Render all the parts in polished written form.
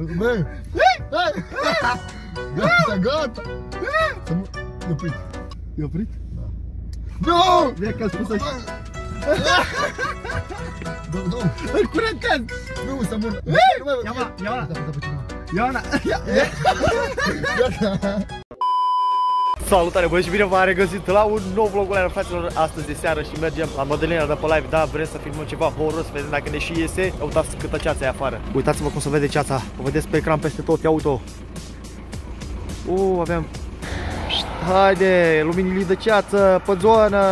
Băi! Băi! Gata, gata! E oprit! E oprit? Da. Nu! Vine că a spus așa! Domnul! Îl curentez! Nu, să mână! Ia-mă! Ia-mă! Ia-mă! Ia-mă! Salutare, băi, și bine v-am regăsit la un nou vlog al fraților. Astăzi de seară și mergem la Mădălina de pe live. Da, vrem să filmăm ceva horror, să vedem dacă ne și iese. Uitați câtă ceața e afară. Uitați-vă cum se vede ceața. O vedeți pe ecran peste tot, ia-o. Aveam. Haide, luminile de ceață, pe zonă.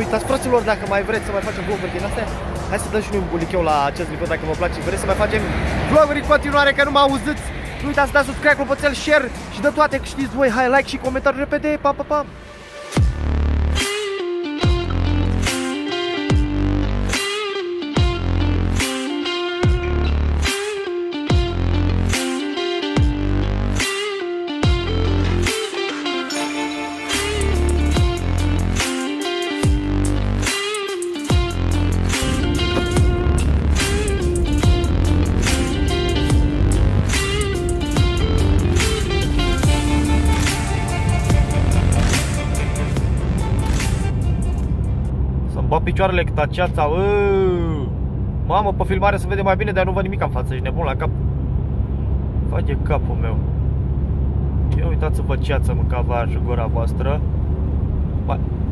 Uitați, fraților, dacă mai vreți să mai facem vloguri din astea, hai să dăm și noi un bulicheu la acest clip dacă vă place. Vreți să mai facem vloguri în continuare, că nu mă auziți. Nu uitați să dați subscribe, clopoțel, share și de toate, că știți voi. Hai, like și comentarii repede. Pa, pa, pa! Picioarele cât aceața, mamă, pe filmare se vede mai bine, dar nu văd nimic în față, ești nebun la cap. Face capul meu. Ia uitați-vă ceața, mâncava în gura voastră.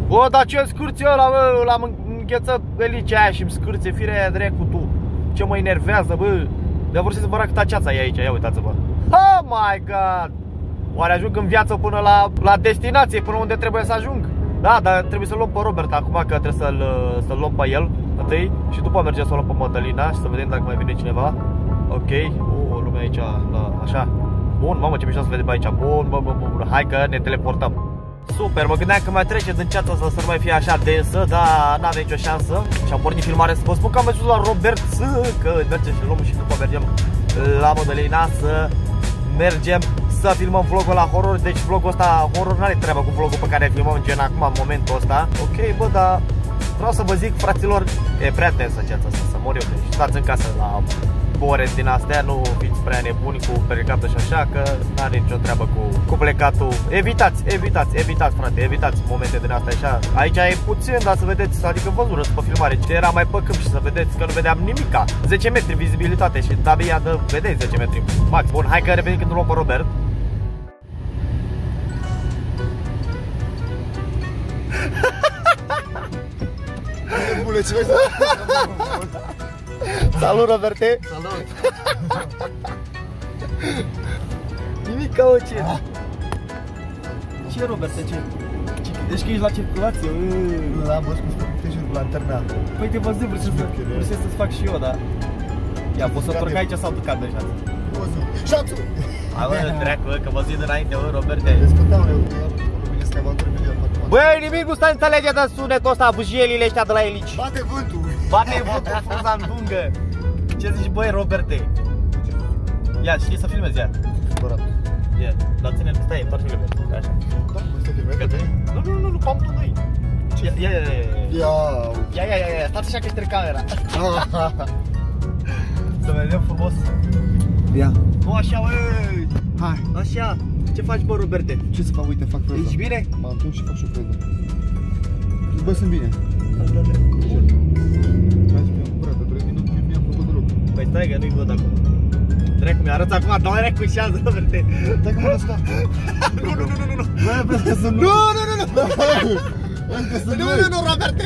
Bă, dar ce-mi scârție ăla, bă, l-am înghețat elice aia și-mi scârție firea aia dreacu tu. Ce mă enervează, bă, de-a vrut să vă arăt cât aceața e aici, ia uitați-vă. Oh my god! Oare ajung în viață până la destinație, până unde trebuie să ajung? Da, dar trebuie să-l luăm pe Robert acum, că trebuie să-l luăm pe el întâi și după mergem să-l luăm pe Mădălina și să vedem dacă mai vine cineva. Ok, o lume aici, da, așa. Bun, mamă, ce mișto să vedem aici. Bun, bun, hai că ne teleportăm. Super, mă gândeam că mai trece din ceața asta să nu mai fie așa densă, dar n-avem nicio șansă. Și am pornit filmarea să vă spun că am ajuns la Robert, că mergem și-l luăm și după mergem la Mădălina să mergem să filmăm vlogul la horror. Deci vlogul ăsta horror n-are treabă cu vlogul pe care filmăm gen acum în momentul ăsta. Ok, bă, dar vreau să vă zic, fraților, e prea tensă ceața asta, să mor eu. Deci stați în casă la ore din astea, nu fiți prea nebuni cu plecatul și așa, că n-are nicio treabă cu plecatul. Evitați, frate, evitați momente din astea așa. Aici e puțin, dar să vedeți, adică vă urăsc pe filmare. Ce era mai pe câmp și să vedeți că nu vedeam nimica. 10 metri vizibilitate și tabia de vedeți 10 metri. Max, bun, hai că revenim când îl luăm pe Robert. Salut, Roberte! Salut! Nimic ca o ce? Ce, Roberte, ce? Deci că ești la circulație? Am văzut cum te jur cu lanterna. Păi te văzut, vreau să-ți fac și eu, da? Ia, poți să-mi torc aici sau tu cadă așa? Poți să-mi... Șapțu! Hai, bă, treacă, că vă zi dinainte, bă, Roberte! Descăteam eu, luminesc avantură. Băi, nimic nu stai înțelege de sunetul ăsta, bujielile ăștia de la elici. Bate vântul! Bate vântul, frunza în dungă! Ce zici, băi, Roberte? Ia, știi să filmezi, ia. Curat. Ia, dar ține, stai, întoarce filmele, așa. Nu, pe amtul doi. Ia, stați așa că șterg camera. Să vedem frumos. Ia. Nu, așa, băi! Hai. Așa. Ce faci, bă, Roberte? Ce să fac? Uite, fac freza. Ești bine? M-am întors și fac și o freză. Bă, sunt bine. Hai să-mi iau curat, dar 3 minute mi-am făcut deloc. Păi stai că nu-i văd acum. Treacu, mi-a arăt acum, dar oare cu șează, Roberte. Stai că mă lăsca. Nu. Nu, Roberte,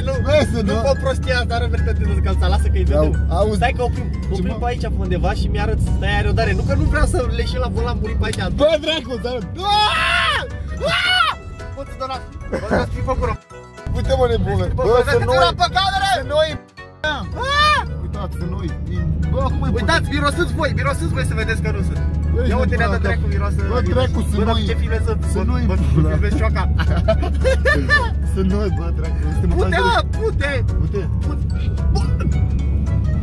nu. Nu fă prostia asta, Roberte, te descalța, lasă că-i vedem. Stai că oprim pe aici pe undeva și mi-arăt, stai, are o dare. Nu că nu vreau să leșim la volan, murim pe aici. Bă, dracu, să arăt. Bă, ți-o donați, bă, ți-o strip pe gură. Uite, mă, nebună. Bă, să noi, să noi, uitați, să noi. Uitați, mirosâți voi să vedeți că nu sunt. Ia uite, ne-a dat dracu, mirosă. Bă, dracu, să noi. Bă, dar ce filme sunt? Să noi. Bă, filmezi cioca. Să noi, bă, dracu. Pute, mă, pute. Pute.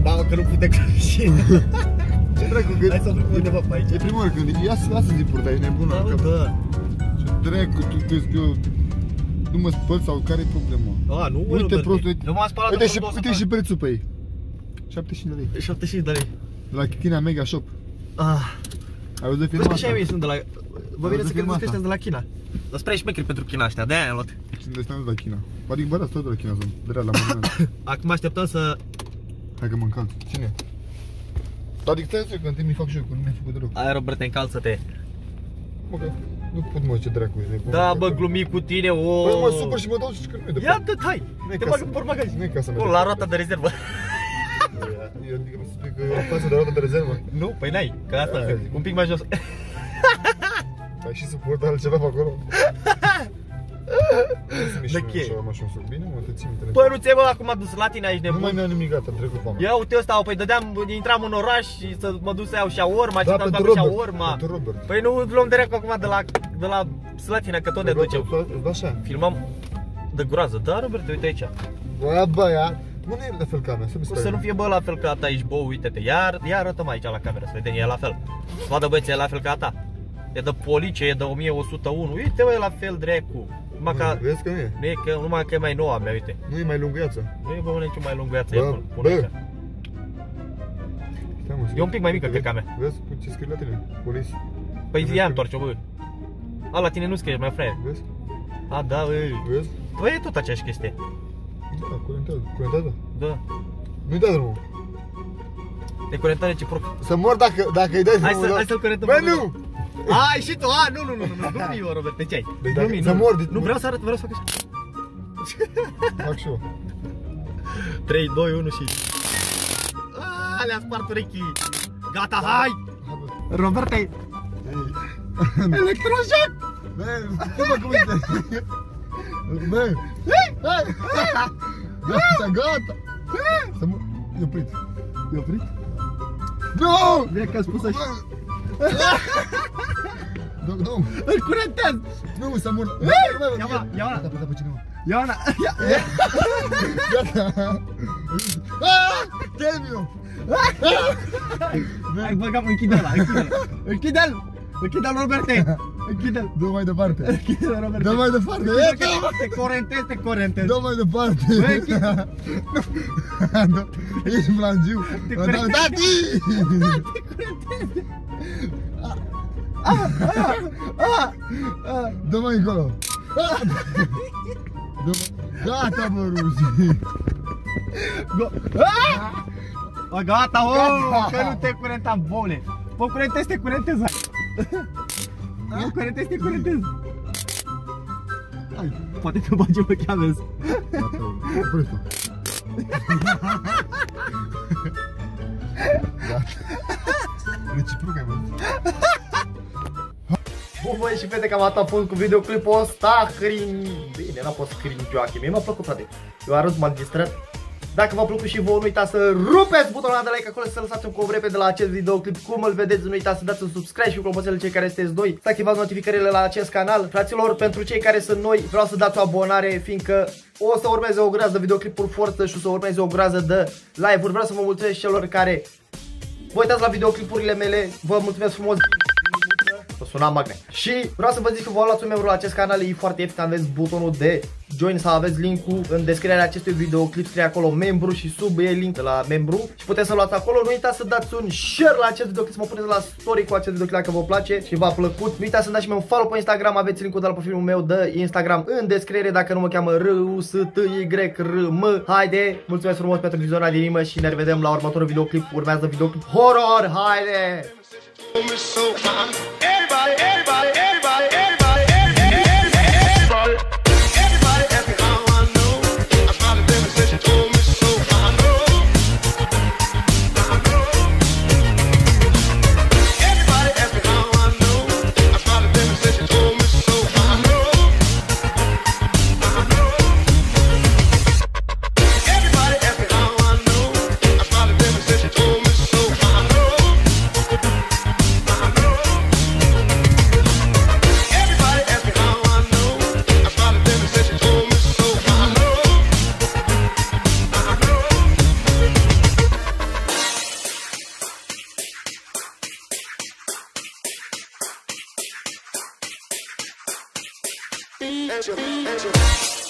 Bă, că nu pute ca și. Ce dracu, gândi? Hai să oprim undeva pe aici. E prima oară când ia să lasă zi purta, ești nebună. Da. Ce dracu, tu crezi că eu nu mă spăl sau care-i problema? A, nu, bă, Robert. Nu m-am spălat de vreo 200. Uite și prețul pe ei. 75 de lei. La Chitina Mega Shop. Vezi că și ai mei sunt de la... Vă vine să credeți că suntem de la China. Dar spre șmecheri pentru China ăștia, de-aia am luat. Suntem de la China. Adică bă, tot de la China sunt, de-aia la moment. Acum așteptăm să... Hai că mă încalc. Cine? Adică stai că întâi mi-i fac și eu, că nu mi-ai făcut deloc. Aia, Robert, încalță-te. Mă, că nu pot mă ce dracu ești. Da, bă, glumi cu tine, ooo. Băi, mă supăr și mă dau și că nu-i de fapt. Ia, dă-te, hai, te bag în portmagazin. Nu-i ca să merg. La roata de rezervă. Eu adică mi se spune că am față de roata de rezervă. Nu, păi n-ai, că asta, un pic mai jos. Ai și suport altceva pe acolo? De cheie. Păi nu ți-ai, bă, acum m-a dus la tine aici nebun. Nu mai mi-a nimic, gata, am trecut foamea. Eu uite ăsta, păi dădeam, intram în oraș și să mă duc să iau shawarma, ce să fac shawarma. Păi nu luăm direct acum de la Slatina, că tot ne ducem. Filmam de groază, da, Robert, uite aici. Bă, băia, nu e la fel ca mea, să mi se pare. Să nu fie, bă, la fel ca ta aici, bă, uite-te. Ia arătăm aici la cameră, să vedem, e la fel. Să vadă băieții, e la fel ca ta. E de poliție, e de 1101. Uite, bă, e la fel, dracu. Ca... Vezi că nu e? Nu e, că numai că e mai nouă a mea, uite. Nu e mai lunguiață. Nu e, bă, nici mai lunguiață, e bună aici. E un pic mai mică, cred că a mea. Vezi ce scrie la tine? Polis. Păi ia întoarce-o, bă. A, la tine nu scrie, mai fraier. Vezi? A, da, bă. Vezi? Bă, e tot aceeași chestie. Da, curentez, da. Nu-i dai drumul. E curentare reciproc. Să mor dacă îi dai drumul. Hai să-l curentăm. Bă, nu! Ai și tu, a, nu-mi eu, Robert, de ce ai? Nu vreau să arăt, vreau să fac așa. Fac și eu. 3, 2, 1 și... Aaa, le-a spart urechii. Gata, hai! Robert, ai... Electroșoc! Bă, stai-mă cum uite! Bă! Gata, gata! E oprit. E oprit? Nu! Vine că a spus așa. Domnul! Îl curentez! Nu, s-a mort! Ia-mă! Ia-mă! Ia-mă! Gata! Termin-o! Hai, bă, capul, închide-l! Închide-l! Închide-l, Roberte! Închide-l! Dă-o mai departe! Închide-l, Roberte! Dă-o mai departe! Te curentez, te curentez! Dă-o mai departe! Bă, închide-l! Ești flangiu! Te curentez! Tati! Te curentez! Dă-mă încolo! Gata, bă, rușii! Gata, o! Că nu te curentam, boule! Bă, curentez, te curentez! Nu curentez, te curentez! Poate te bagi pe chiamez! Gata, oprește-o! Gata! Reciproc ai văzut! Bun, băi și fete, că am atat punct cu videoclipul ăsta. Bine, n-a fost cringioache. Mie mi-a plăcut, frate. Eu arăt, m-am distrat. Dacă v-a plăcut și vouă, nu uitați să rupeți butonul de like acolo, să lăsați un comentariu de la acest videoclip cum îl vedeți, nu uitați să dați un subscribe și cu clopoțelul cei care sunteți noi, să activați notificările la acest canal. Fraților, pentru cei care sunt noi, vreau să dați o abonare, fiindcă o să urmeze o groază de videoclipuri forță și o să urmeze o groază de live-uri. Vreau să vă mulțumesc celor care vă uitați la videoclipurile mele. Vă mulțumesc frumos. Suna magnet. Și vreau să vă zic că vă luați un membru la acest canal, e foarte ieftin, aveți butonul de join sau aveți link-ul în descrierea acestui videoclip, scrie acolo membru și sub e link la membru și puteți să luați acolo. Nu uitați să dați un share la acest videoclip, să mă puneți la story cu acest videoclip dacă vă place și v-a plăcut. Nu uitați să dați și mie un follow pe Instagram, aveți link-ul de la profilul meu de Instagram în descriere, dacă nu mă cheamă RUSTYRM. Haide, mulțumesc frumos pentru vizionarea din inimă și ne revedem la următorul videoclip. Urmează videoclip horror. Haide! Everybody. Angel.